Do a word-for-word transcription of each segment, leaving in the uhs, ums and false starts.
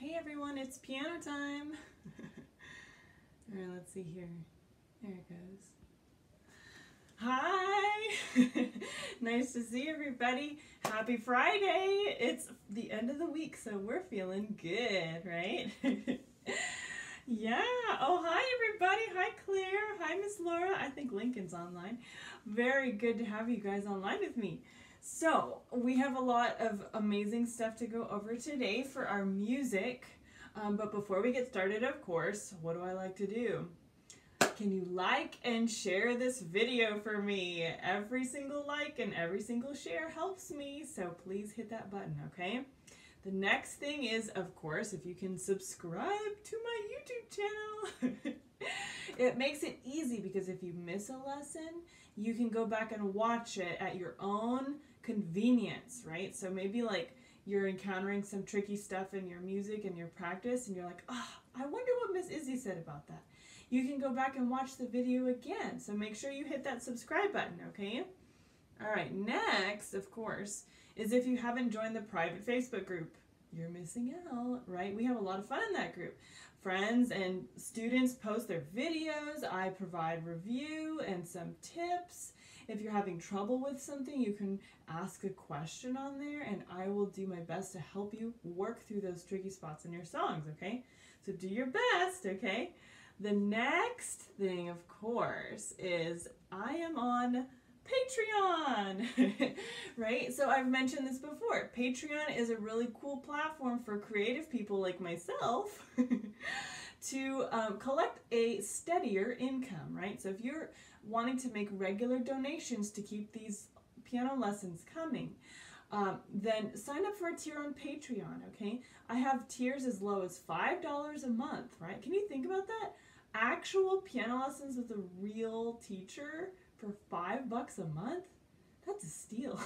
Hey everyone, it's piano time. All right, let's see here. There it goes. Hi. Nice to see everybody. Happy Friday. It's the end of the week, so we're feeling good, right? Yeah. Oh, hi everybody. Hi Claire. Hi Miss Laura. I think Lincoln's online. Very good to have you guys online with me. So we have a lot of amazing stuff to go over today for our music. Um, but before we get started, of course, what do I like to do? Can you like and share this video for me? Every single like and every single share helps me. So please hit that button, okay? The next thing is, of course, if you can subscribe to my YouTube channel. It makes it easy because if you miss a lesson, you can go back and watch it at your own convenience, right? So maybe like you're encountering some tricky stuff in your music and your practice and you're like, oh, I wonder what Miss Izzy said about that. You can go back and watch the video again. So make sure you hit that subscribe button, okay? All right, next, of course, is if you haven't joined the private Facebook group, you're missing out, right? We have a lot of fun in that group. Friends and students post their videos. I provide review and some tips. If you're having trouble with something, you can ask a question on there and I will do my best to help you work through those tricky spots in your songs, okay? So do your best, okay? The next thing, of course, is I am on Patreon, right? So I've mentioned this before. Patreon is a really cool platform for creative people like myself to um, collect a steadier income, right? So if you're wanting to make regular donations to keep these piano lessons coming, um, then sign up for a tier on Patreon, okay? I have tiers as low as five dollars a month, right? Can you think about that? Actual piano lessons with a real teacher for five bucks a month? That's a steal.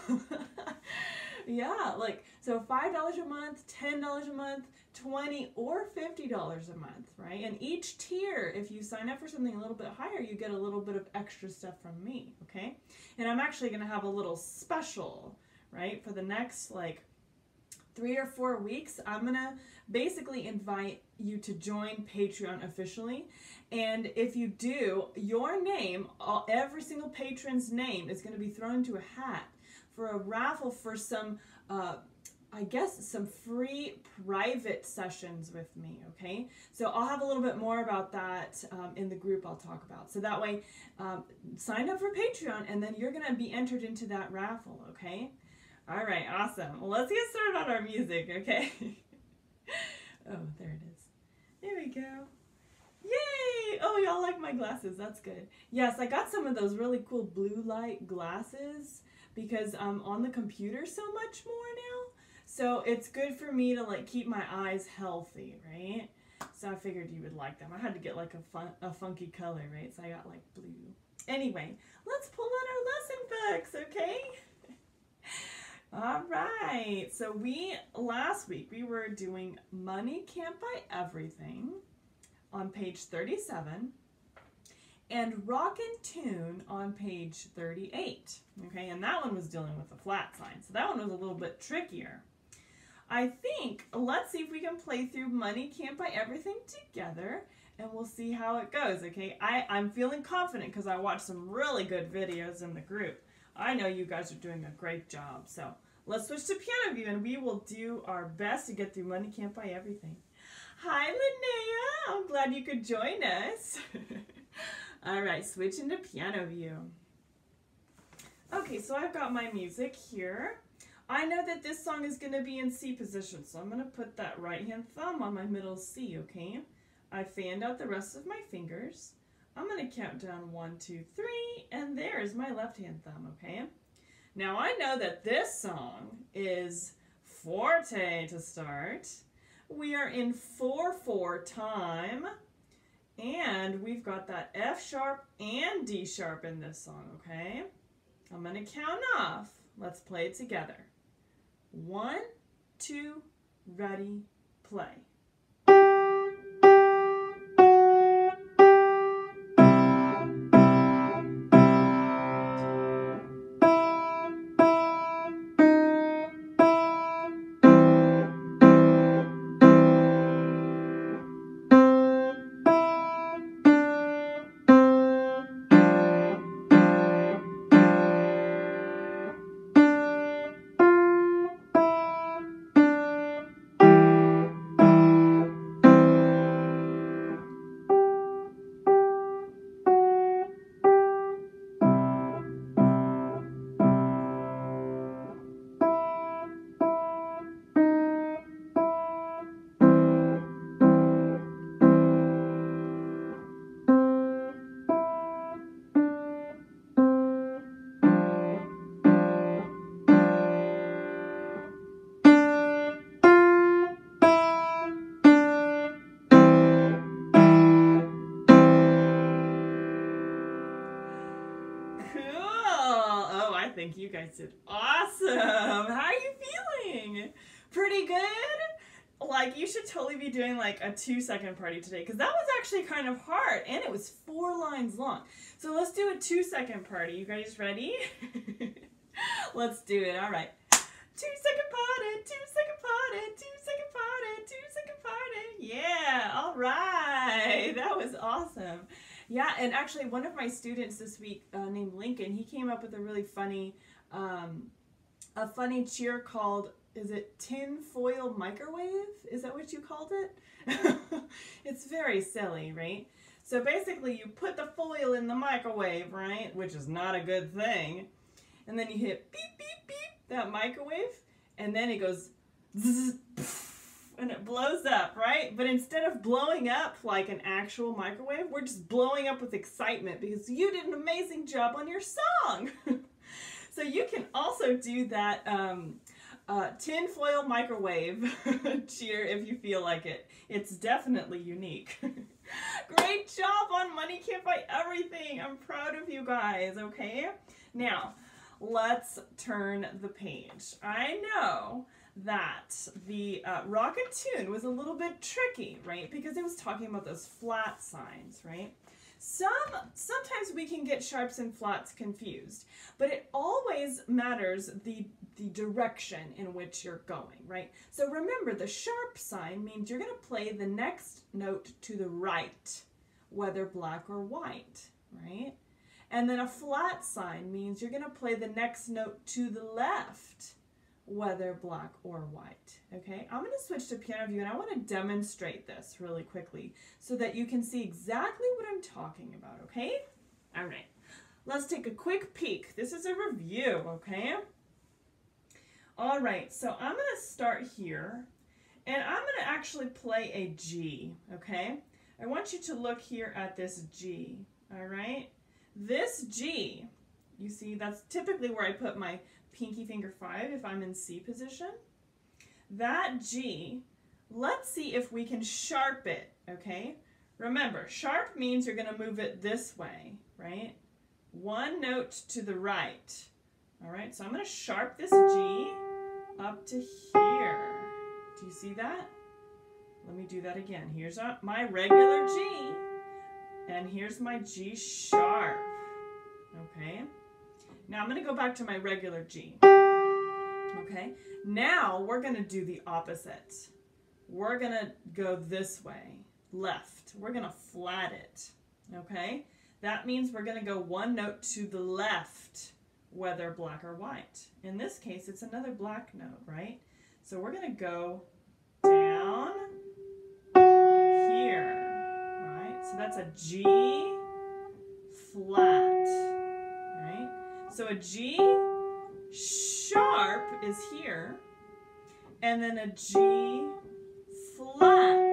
Yeah, like, so five dollars a month, ten dollars a month, twenty dollars or fifty dollars a month, right? And each tier, if you sign up for something a little bit higher, you get a little bit of extra stuff from me, okay? And I'm actually gonna have a little special, right? For the next, like, three or four weeks, I'm gonna basically invite you to join Patreon officially. And if you do, your name, all, every single patron's name is gonna be thrown into a hat for a raffle for some, uh, I guess, some free private sessions with me, okay? So I'll have a little bit more about that um, in the group I'll talk about. So that way, um, sign up for Patreon and then you're gonna be entered into that raffle, okay? All right, awesome. Well, let's get started on our music, okay? Oh, there it is. There we go. Yay! Oh, y'all like my glasses. That's good. Yes, I got some of those really cool blue light glasses because I'm on the computer so much more now. So it's good for me to like keep my eyes healthy, right? So I figured you would like them. I had to get like a fun, a funky color, right? So I got like blue. Anyway, let's pull out our lesson books, okay? All right, so we, last week, we were doing Money Can't Buy Everything on page thirty-seven and Rockin' Tune on page thirty-eight, okay? And that one was dealing with the flat sign, so that one was a little bit trickier. I think, let's see if we can play through Money Can't Buy Everything together and we'll see how it goes, okay? I, I'm feeling confident because I watched some really good videos in the group. I know you guys are doing a great job, so let's switch to piano view and we will do our best to get through Money Can't Buy Everything. Hi, Linnea. I'm glad you could join us. All right, switch into piano view. Okay, so I've got my music here. I know that this song is going to be in C position, so I'm going to put that right-hand thumb on my middle C, okay? I fanned out the rest of my fingers. I'm going to count down one, two, three, and there is my left-hand thumb, okay? Now, I know that this song is forte to start. We are in four four time, and we've got that F-sharp and D-sharp in this song, okay? I'm going to count off. Let's play it together. One, two, ready, play. think you guys did awesome. How are you feeling? Pretty good? Like, you should totally be doing like a two second party today, because that was actually kind of hard and it was four lines long. So let's do a two second party. You guys ready? Let's do it. All right. Two second party, two second party, two second party, two second party. Yeah. All right. That was awesome. Yeah. And actually, one of my students this week uh, named Lincoln, he came up with a really funny, um, a funny cheer called, is it tin foil microwave? Is that what you called it? It's very silly, right? So basically you put the foil in the microwave, right? Which is not a good thing. And then you hit beep, beep, beep, that microwave. And then it goes zzz, and it blows up, right? But instead of blowing up like an actual microwave, we're just blowing up with excitement because you did an amazing job on your song. So you can also do that um, Uh, tin foil microwave cheer if you feel like it. It's definitely unique. Great job on Money Can't Buy Everything. I'm proud of you guys, okay? Now, let's turn the page. I know that the uh, Rocket Tune was a little bit tricky, right? Because it was talking about those flat signs, right? Some, sometimes we can get sharps and flats confused, but it always matters the, the direction in which you're going, right? So remember, the sharp sign means you're going to play the next note to the right, whether black or white, right? And then a flat sign means you're going to play the next note to the left, whether black or white, okay? I'm going to switch to piano view, and I want to demonstrate this really quickly so that you can see exactly what I'm talking about, okay? All right, let's take a quick peek. This is a review, okay? All right, so I'm going to start here, and I'm going to actually play a G, okay? I want you to look here at this G, all right? This G, you see, that's typically where I put my pinky finger five if I'm in C position. That G, let's see if we can sharp it, okay? Remember, sharp means you're gonna move it this way, right? One note to the right, all right? So I'm gonna sharp this G up to here. Do you see that? Let me do that again. Here's my regular G, and here's my G sharp, okay? Now I'm going to go back to my regular G, okay? Now we're going to do the opposite. We're going to go this way, left. We're going to flat it, okay? That means we're going to go one note to the left, whether black or white. In this case, it's another black note, right? So we're going to go down here, right? So that's a G flat. So a G sharp is here, and then a G flat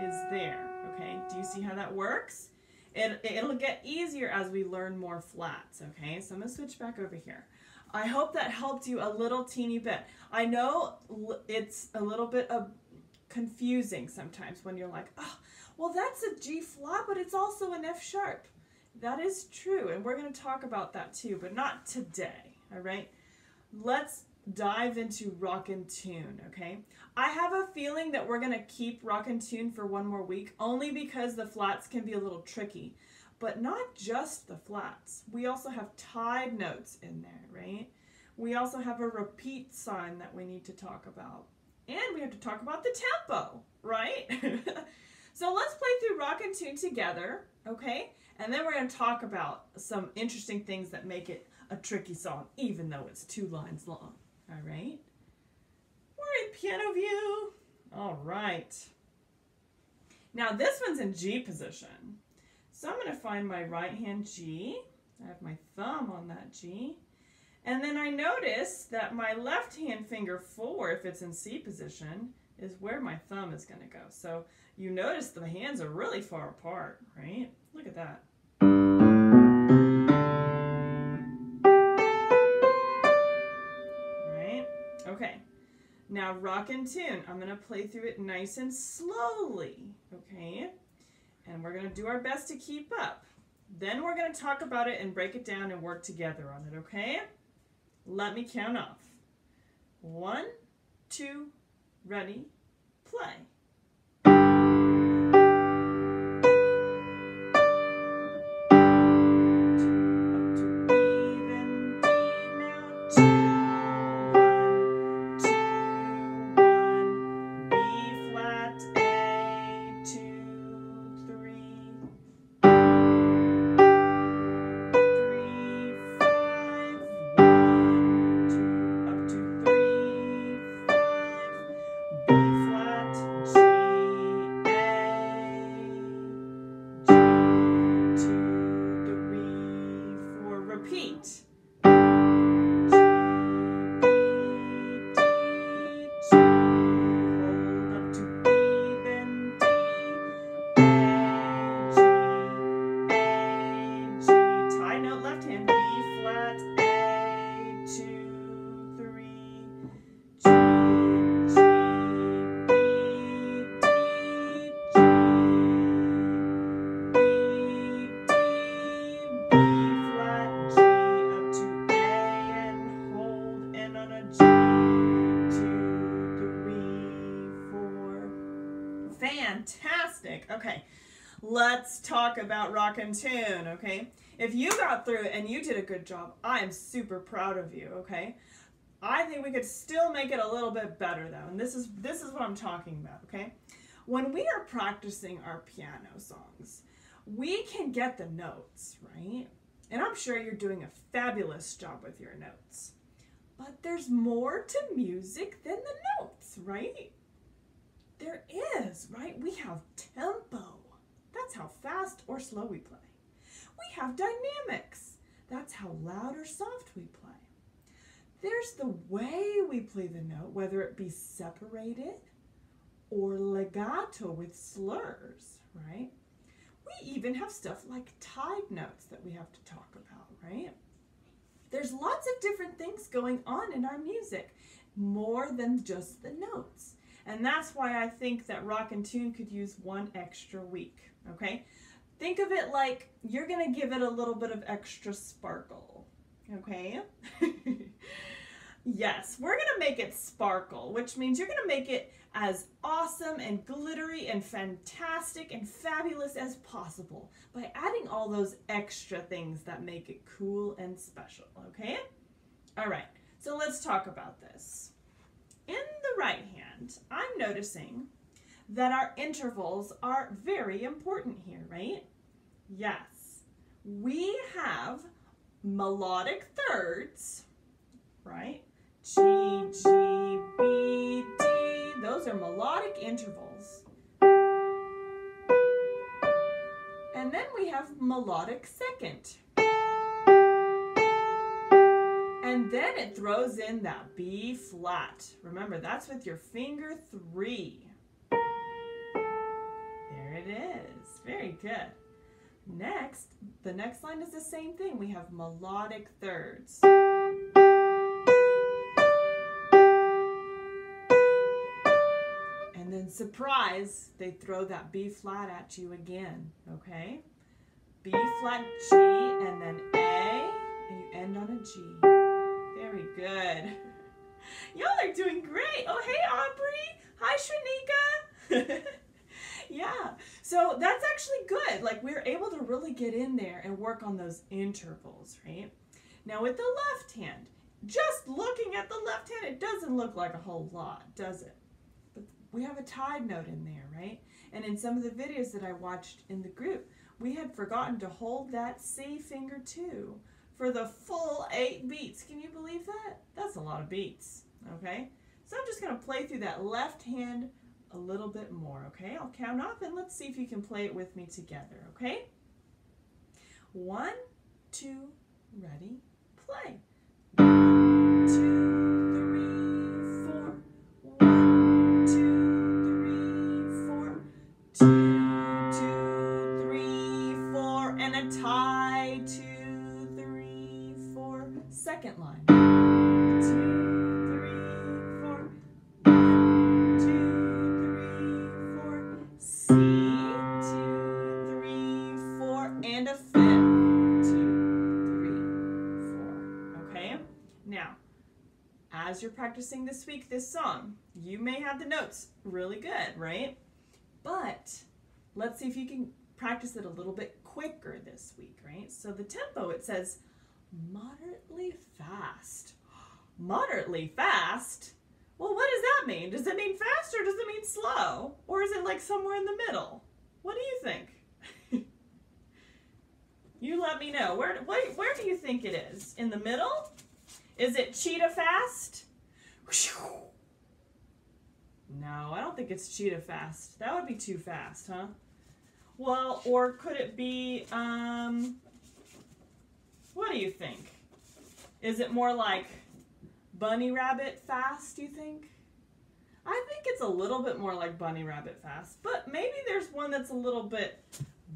is there, okay? Do you see how that works? It, it'll get easier as we learn more flats, okay? So I'm gonna switch back over here. I hope that helped you a little teeny bit. I know it's a little bit of confusing sometimes when you're like, oh, well, that's a G flat, but it's also an F sharp. That is true, and we're going to talk about that too, but not today, all right? Let's dive into Rockin' Tune, okay? I have a feeling that we're going to keep Rockin' Tune for one more week, only because the flats can be a little tricky, but not just the flats. We also have tied notes in there, right? We also have a repeat sign that we need to talk about, and we have to talk about the tempo, right? So let's play through Rockin' Tune together, okay? And then we're going to talk about some interesting things that make it a tricky song, even though it's two lines long. All right? We're in piano view. All right. Now, this one's in G position. So I'm going to find my right hand G. I have my thumb on that G. And then I notice that my left hand finger four, if it's in C position, is where my thumb is going to go. So you notice the hands are really far apart, right? Look at that. Right? Okay. Now, Rockin' Tune. I'm going to play through it nice and slowly. Okay? And we're going to do our best to keep up. Then we're going to talk about it and break it down and work together on it. Okay? Let me count off. One, two, ready, play. Fantastic. Okay, let's talk about rock and tune. Okay, if you got through and you did a good job, I am super proud of you. Okay, I think we could still make it a little bit better though, and this is this is what I'm talking about. Okay, when we are practicing our piano songs, we can get the notes right, and I'm sure you're doing a fabulous job with your notes, but there's more to music than the notes, right? There is, right? We have tempo. That's how fast or slow we play. We have dynamics. That's how loud or soft we play. There's the way we play the note, whether it be separated or legato with slurs, right? We even have stuff like tied notes that we have to talk about, right? There's lots of different things going on in our music, more than just the notes. And that's why I think that rock and tune could use one extra week, okay? Think of it like you're gonna give it a little bit of extra sparkle, okay? Yes, we're gonna make it sparkle, which means you're gonna make it as awesome and glittery and fantastic and fabulous as possible by adding all those extra things that make it cool and special, okay? All right, so let's talk about this. In the right hand, I'm noticing that our intervals are very important here, right? Yes, we have melodic thirds, right? G, G, B, D, those are melodic intervals. And then we have melodic second. And then it throws in that B flat. Remember, that's with your finger three. There it is. Very good. Next, the next line is the same thing. We have melodic thirds. And then surprise, they throw that B flat at you again, okay? B flat, G, and then A, and you end on a G. Very good. Y'all are doing great. Oh, hey, Aubrey. Hi, Shanika. Yeah, so that's actually good. Like, we're able to really get in there and work on those intervals, right? Now, with the left hand, just looking at the left hand, it doesn't look like a whole lot, does it? But we have a tied note in there, right? And in some of the videos that I watched in the group, we had forgotten to hold that C finger, too, for the full eight beats. Can you believe that? That's a lot of beats, okay? So I'm just gonna play through that left hand a little bit more, okay? I'll count off and let's see if you can play it with me together, okay? One, two, ready, play. One, two. Second line. One, two, three, four. One, two, three, four. C, two, three, four. And a fifth. Two, three, four. Okay? Now, as you're practicing this week, this song, you may have the notes really good, right? But let's see if you can practice it a little bit quicker this week, right? So the tempo, it says moderately fast. Moderately fast? Well, what does that mean? Does it mean fast or does it mean slow? Or is it like somewhere in the middle? What do you think? You let me know. Where, where, where do you think it is? In the middle? Is it cheetah fast? No, I don't think it's cheetah fast. That would be too fast, huh? Well, or could it be, um, what do you think? Is it more like bunny rabbit fast, do you think? I think it's a little bit more like bunny rabbit fast, but maybe there's one that's a little bit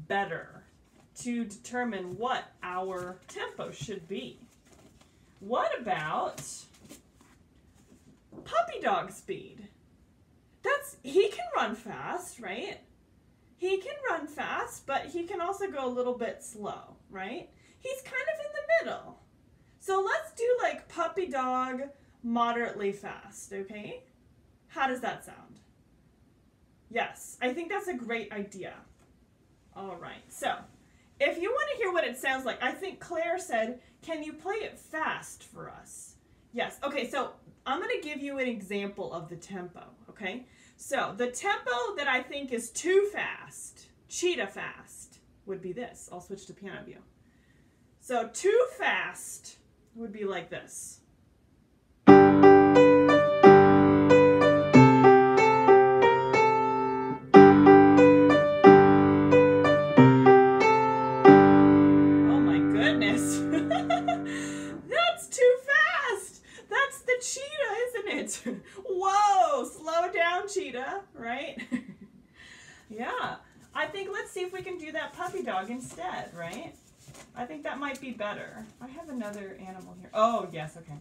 better to determine what our tempo should be. What about puppy dog speed? That's, he can run fast, right? He can run fast, but he can also go a little bit slow, right? He's kind of in the middle. So let's do like puppy dog moderately fast, okay? How does that sound? Yes, I think that's a great idea. All right, so if you want to hear what it sounds like, I think Claire said, can you play it fast for us? Yes, okay, so I'm gonna give you an example of the tempo, okay? So the tempo that I think is too fast, cheetah fast, would be this. I'll switch to piano view. So too fast would be like this. Oh my goodness. That's too fast. That's the cheetah, isn't it? Whoa, slow down, cheetah, right? Yeah, I think let's see if we can do that puppy dog instead, right? I think that might be better. I have another animal here. Oh, yes, okay.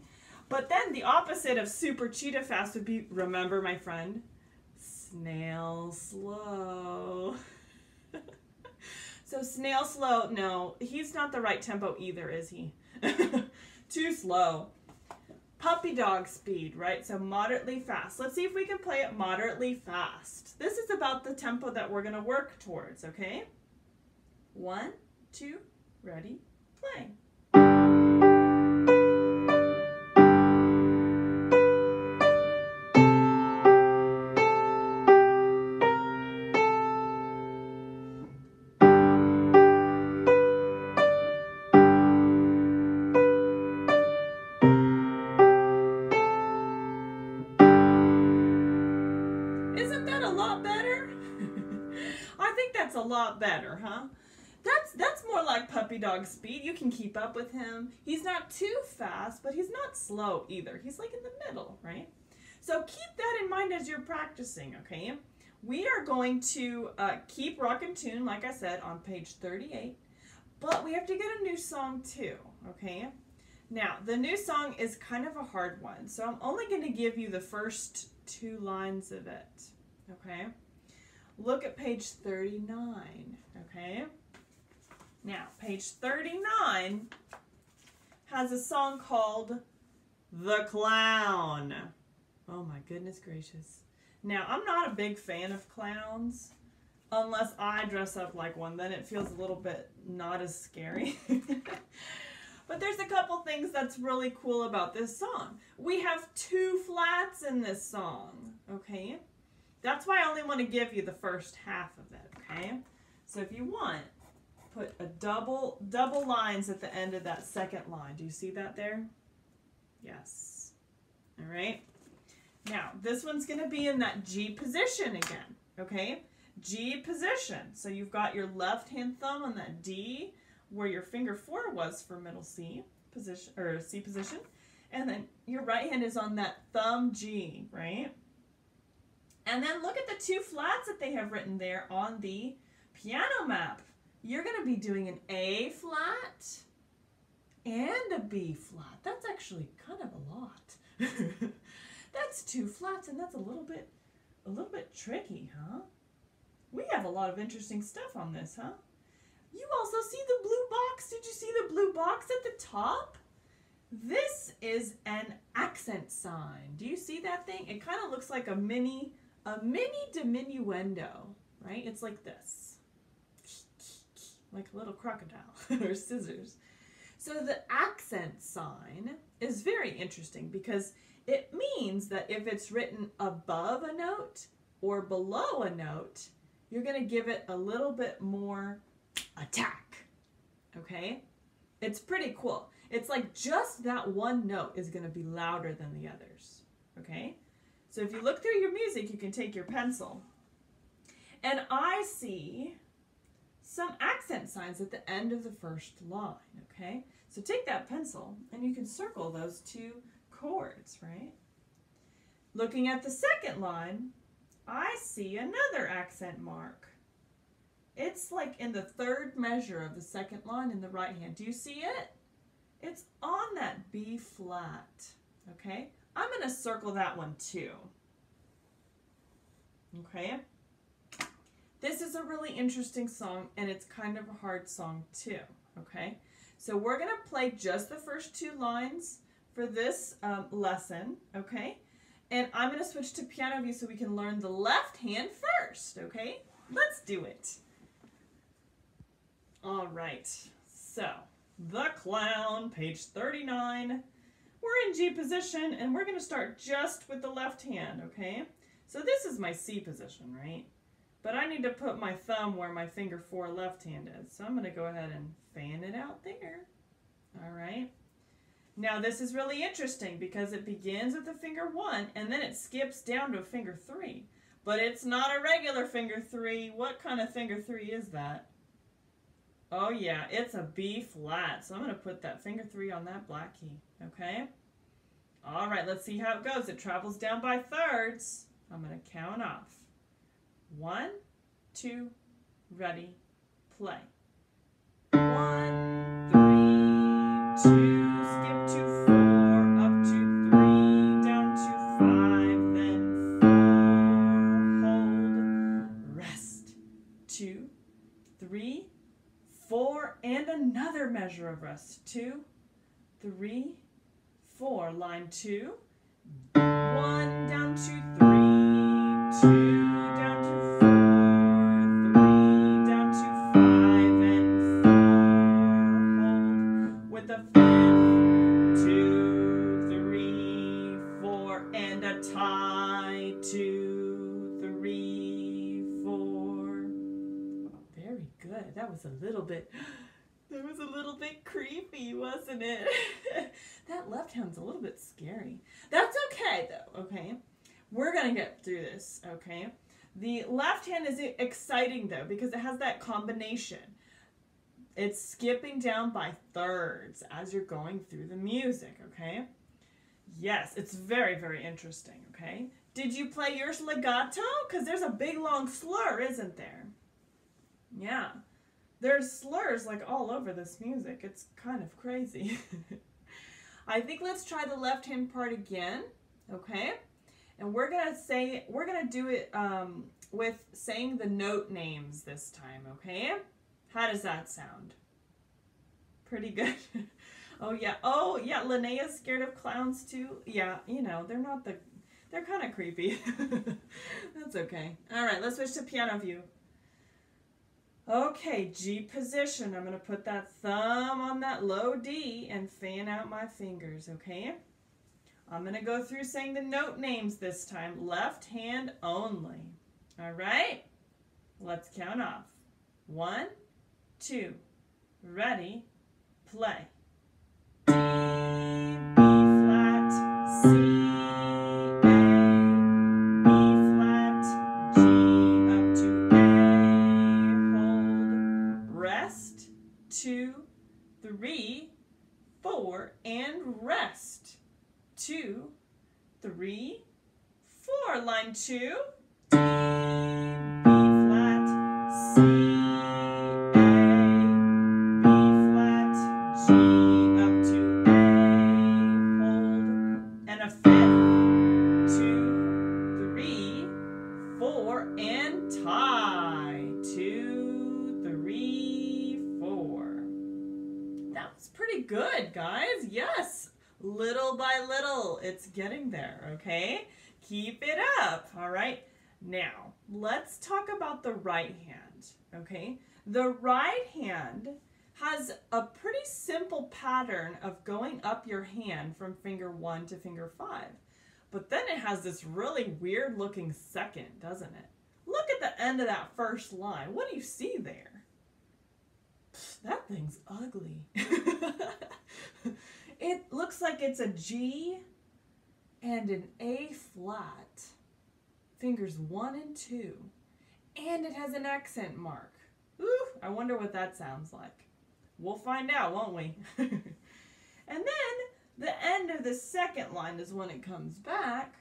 But then the opposite of super cheetah fast would be, remember my friend, snail slow. So snail slow, no, he's not the right tempo either, is he? Too slow. Puppy dog speed, right? So moderately fast. Let's see if we can play it moderately fast. This is about the tempo that we're gonna work towards, okay? One, two, ready, play. Isn't that a lot better? I think that's a lot better, huh? That's, that's more like puppy dog speed. You can keep up with him. He's not too fast, but he's not slow either. He's like in the middle, right? So keep that in mind as you're practicing, okay? We are going to uh, keep Rockin' Tune, like I said, on page thirty-eight, but we have to get a new song too, okay? Now, the new song is kind of a hard one, so I'm only going to give you the first two lines of it, okay? Look at page thirty-nine, okay? Now, page thirty-nine has a song called The Clown. Oh my goodness gracious. Now, I'm not a big fan of clowns unless I dress up like one. Then it feels a little bit not as scary. But there's a couple things that's really cool about this song. We have two flats in this song, okay? That's why I only want to give you the first half of it, okay? So if you want, put a double, double lines at the end of that second line. Do you see that there? Yes. All right. Now, this one's going to be in that G position again, okay? G position. So you've got your left-hand thumb on that D where your finger four was for middle C position, or C position. And then your right hand is on that thumb G, right? And then look at the two flats that they have written there on the piano map. You're going to be doing an A flat and a B flat. That's actually kind of a lot. That's two flats, and that's a little bit, a little bit tricky, huh? We have a lot of interesting stuff on this, huh? You also see the blue box. Did you see the blue box at the top? This is an accent sign. Do you see that thing? It kind of looks like a mini, a mini diminuendo, right? It's like this, like a little crocodile or scissors. So the accent sign is very interesting because it means that if it's written above a note or below a note, you're going to give it a little bit more attack, okay? It's pretty cool. It's like just that one note is going to be louder than the others, okay? So if you look through your music, you can take your pencil. And I see some accent signs at the end of the first line, okay? So take that pencil and you can circle those two chords, right? Looking at the second line, I see another accent mark. It's like in the third measure of the second line in the right hand. Do you see it? It's on that B flat, okay? I'm gonna circle that one too, okay? This is a really interesting song and it's kind of a hard song too, okay? So we're gonna play just the first two lines for this um, lesson, okay? And I'm gonna switch to piano view so we can learn the left hand first, okay? Let's do it. All right, so. The Clown, page thirty-nine. We're in G position and we're gonna start just with the left hand, okay? So this is my C position, right? But I need to put my thumb where my finger four left hand is. So I'm gonna go ahead and fan it out there, all right? Now this is really interesting because it begins with a finger one and then it skips down to a finger three, but it's not a regular finger three. What kind of finger three is that? Oh yeah, it's a B flat. So I'm gonna put that finger three on that black key, okay? All right, let's see how it goes. It travels down by thirds. I'm gonna count off. One, two, ready, play. One, three, two, skip to four, up to three, down to five, then four, hold, rest, two, three, four, and another measure of rest. Two, three, four. Line two. One, down to three. Two, down to four. Three, down to five. And four. Hold. With a fifth. Two, three, four. And a tie. Two, three, four. Very good. That was a little bit, that was a little bit creepy, wasn't it? That left hand's a little bit scary. That's okay though, okay? We're gonna get through this, okay? The left hand is exciting though because it has that combination. It's skipping down by thirds as you're going through the music, okay? Yes, it's very, very interesting, okay? Did you play yours legato? Because there's a big long slur, isn't there? Yeah. There's slurs like all over this music. It's kind of crazy. I think let's try the left hand part again, okay? And we're gonna say, we're gonna do it um, with saying the note names this time, okay? How does that sound? Pretty good. Oh yeah, oh yeah, Linnea's scared of clowns too. Yeah, you know, they're not the, they're kind of creepy. That's okay. All right, let's switch to piano view. Okay, G position. I'm gonna put that thumb on that low D and fan out my fingers, okay? I'm gonna go through saying the note names this time, left hand only. All right, let's count off. One, two, ready, play. D, B flat, C. Three, four, and rest. Two, three, four. Line two. D, B flat, C, A, B flat, G, up to A, hold, and a fifth. Two, three, four, and tie. Two, three, four. That was pretty good, guys. Yes, Little by little, it's getting there, okay? Keep it up, all right? Now, let's talk about the right hand, okay? The right hand has a pretty simple pattern of going up your hand from finger one to finger five. But then it has this really weird looking second, doesn't it? Look at the end of that first line. What do you see there? Pfft, that thing's ugly. It looks like it's a G and an A flat. Fingers one and two. And it has an accent mark. Ooh, I wonder what that sounds like. We'll find out, won't we? And then the end of the second line is when it comes back,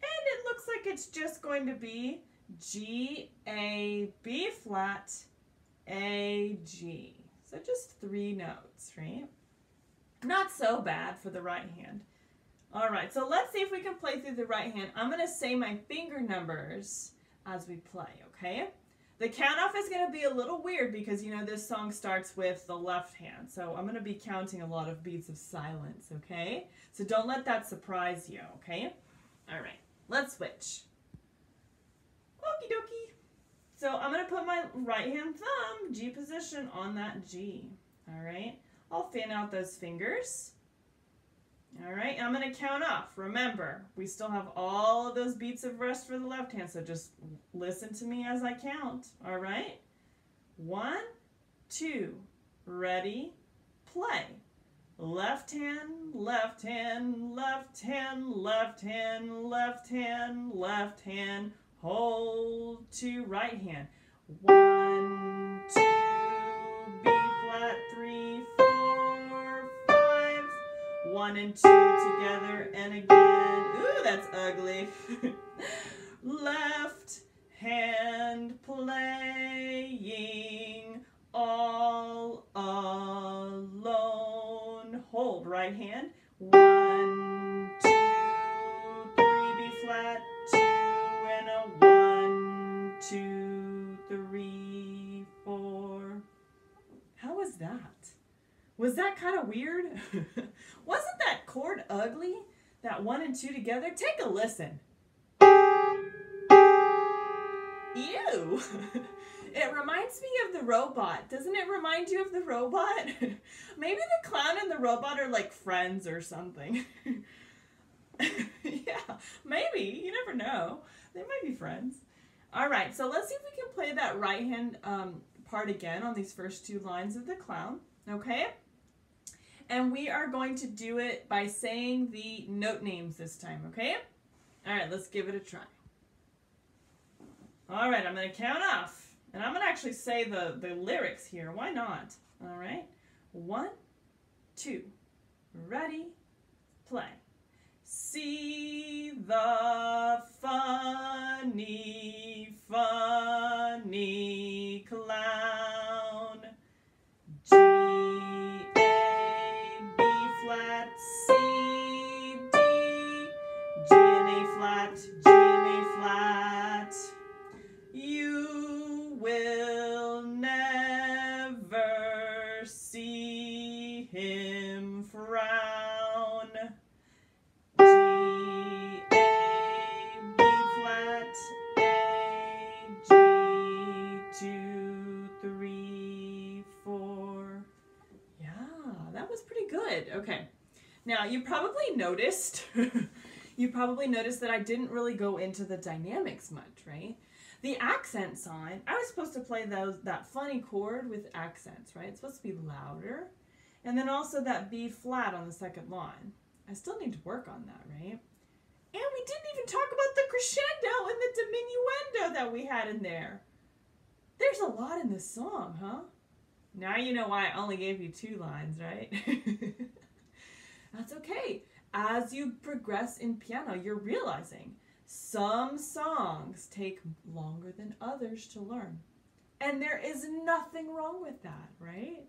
and it looks like it's just going to be G, A, B flat, A, G. So just three notes, right? Not so bad for the right hand. All right, so let's see if we can play through the right hand. I'm gonna say my finger numbers as we play, okay? The count off is gonna be a little weird because you know this song starts with the left hand. So I'm gonna be counting a lot of beats of silence, okay? So don't let that surprise you, okay? All right, let's switch. Okie dokie. So I'm gonna put my right hand thumb, G position, on that G, all right? I'll fan out those fingers. All right, I'm gonna count off. Remember, we still have all of those beats of rest for the left hand, so just listen to me as I count, all right? One, two, ready, play. Left hand, left hand, left hand, left hand, left hand, left hand, hold to right hand. One, two, B flat, three, four. One and two together and again. Ooh, that's ugly. Left hand playing all alone. Hold right hand. One, two, three, B flat, two, and a one, two, three, four. How was that? Was that kind of weird? Wasn't that chord ugly? That one and two together? Take a listen. Ew! It reminds me of the robot. Doesn't it remind you of the robot? Maybe the clown and the robot are like friends or something. Yeah, maybe. You never know. They might be friends. All right, so let's see if we can play that right hand um, part again on these first two lines of the clown, okay? And we are going to do it by saying the note names this time, okay? All right, let's give it a try. All right, I'm going to count off. And I'm going to actually say the, the lyrics here. Why not? All right. One, two, ready, play. See the funny, funny clown. G. C, D, G and A flat, G and A flat. You will never see him frown. G, A, B flat, A, G, two, three, four. Yeah, that was pretty good. Okay. Now, you probably noticed, you probably noticed that I didn't really go into the dynamics much, right? The accent sign, I was supposed to play those, that funny chord with accents, right? It's supposed to be louder. And then also that B flat on the second line. I still need to work on that, right? And we didn't even talk about the crescendo and the diminuendo that we had in there. There's a lot in this song, huh? Now you know why I only gave you two lines, right? That's okay. As you progress in piano, you're realizing some songs take longer than others to learn. And there is nothing wrong with that, right?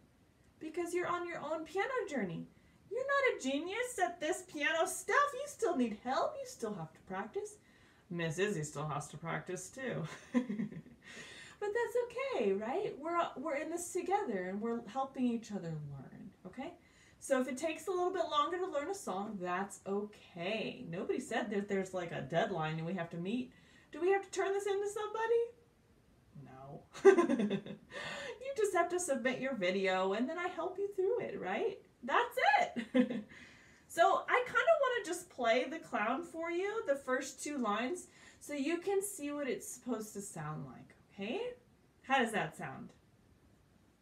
Because you're on your own piano journey. You're not a genius at this piano stuff. You still need help. You still have to practice. Miss Izzy still has to practice too. But that's okay, right? We're, we're in this together and we're helping each other learn, okay? So if it takes a little bit longer to learn a song, that's okay. Nobody said that there's like a deadline and we have to meet. Do we have to turn this into somebody? No. You just have to submit your video and then I help you through it, right? That's it. So I kind of want to just play the clown for you, the first two lines, so you can see what it's supposed to sound like, okay? How does that sound?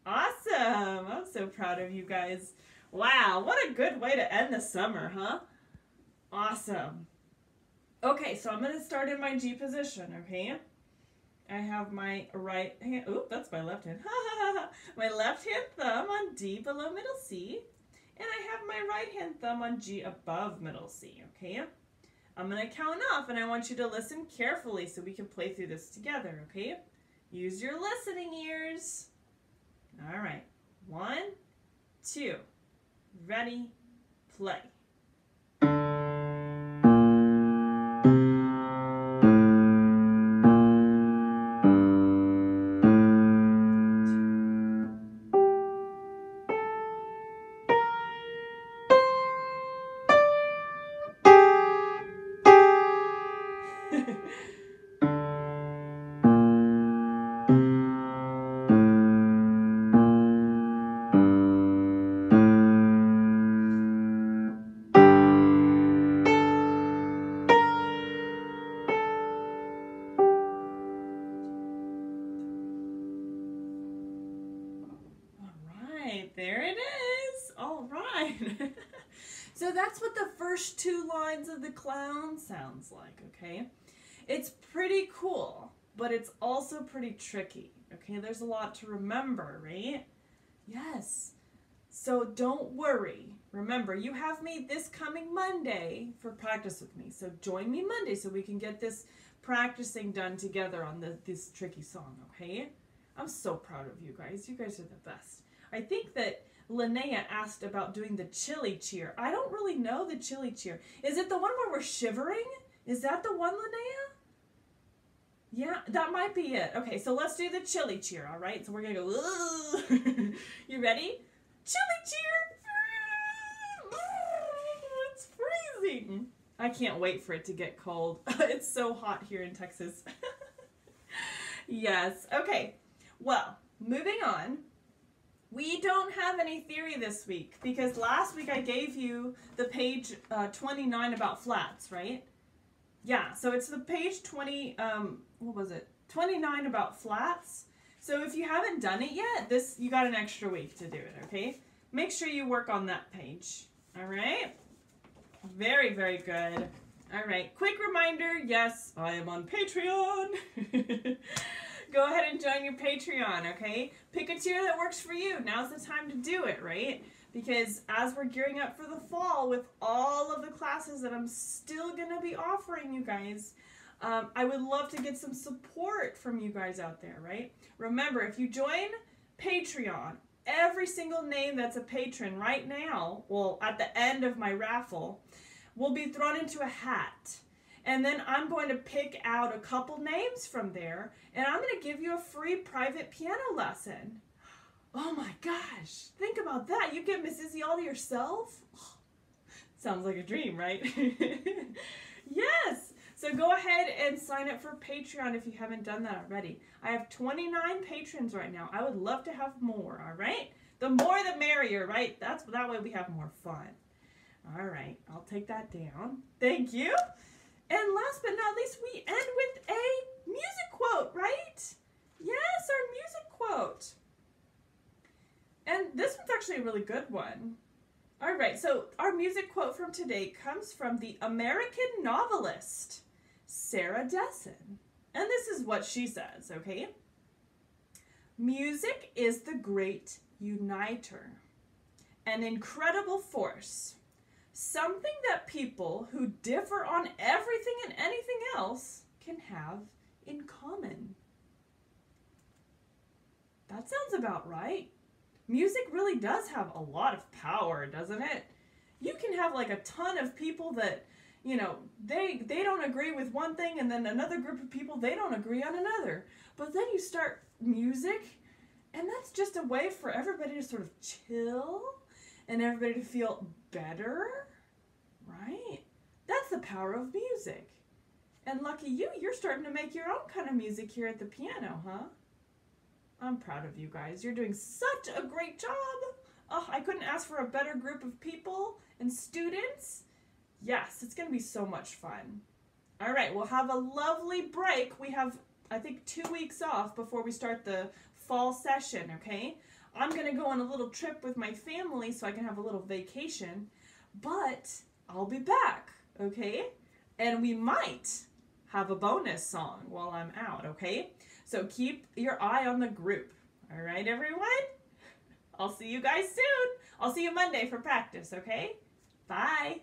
Awesome. I'm so proud of you guys. Wow, what a good way to end the summer, huh? Awesome. Okay, so I'm going to start in my G position, okay? I have my right hand, oop, that's my left hand. My left hand thumb on D below middle C, and I have my right hand thumb on G above middle C, okay? I'm going to count off, and I want you to listen carefully so we can play through this together, okay? Use your listening ears. All right, one, two. Ready, play. There it is. All right. So that's what the first two lines of the clown sounds like, okay? It's pretty cool, but it's also pretty tricky, okay? There's a lot to remember, right? Yes. So don't worry. Remember, you have me this coming Monday for practice with me. So join me Monday so we can get this practicing done together on the, this tricky song, okay? I'm so proud of you guys. You guys are the best. I think that Linnea asked about doing the chili cheer. I don't really know the chili cheer. Is it the one where we're shivering? Is that the one, Linnea? Yeah, that might be it. Okay, so let's do the chili cheer, all right? So we're going to go, you ready? Chili cheer! It's freezing. I can't wait for it to get cold. It's so hot here in Texas. Yes, okay. Well, moving on. We don't have any theory this week because last week I gave you the page uh, twenty-nine about flats, right? Yeah, so it's the page twenty, um, what was it? twenty-nine about flats. So if you haven't done it yet, this you got an extra week to do it, okay? Make sure you work on that page, all right? Very, very good. All right, quick reminder, yes, I am on Patreon. Go ahead and join your Patreon, okay? Pick a tier that works for you. Now's the time to do it, right? Because as we're gearing up for the fall with all of the classes that I'm still gonna be offering you guys, um, I would love to get some support from you guys out there, right? Remember, if you join Patreon, every single name that's a patron right now, well, at the end of my raffle, will be thrown into a hat. And then I'm going to pick out a couple names from there, and I'm going to give you a free private piano lesson. Oh my gosh, think about that. You get Miss Izzy all to yourself? Oh, sounds like a dream, right? Yes! So go ahead and sign up for Patreon if you haven't done that already. I have twenty-nine patrons right now. I would love to have more, all right? The more the merrier, right? That's that way we have more fun. All right, I'll take that down. Thank you. And last but not least, we end with a music quote, right? Yes, our music quote. And this one's actually a really good one. All right, so our music quote from today comes from the American novelist, Sarah Dessen. And this is what she says, okay? Music is the great uniter, an incredible force. Something that people who differ on everything and anything else can have in common. That sounds about right. Music really does have a lot of power, doesn't it? You can have like a ton of people that, you know, they they don't agree with one thing, and then another group of people, they don't agree on another. But then you start music, and that's just a way for everybody to sort of chill and everybody to feel better, right? That's the power of music. And lucky you, you're starting to make your own kind of music here at the piano, huh? I'm proud of you guys. You're doing such a great job. Oh, I couldn't ask for a better group of people and students. Yes, it's going to be so much fun. All right, we'll have a lovely break. We have, I think, two weeks off before we start the fall session, okay? I'm going to go on a little trip with my family so I can have a little vacation, but I'll be back, okay? And we might have a bonus song while I'm out, okay? So keep your eye on the group. All right, everyone? I'll see you guys soon. I'll see you Monday for practice, okay? Bye.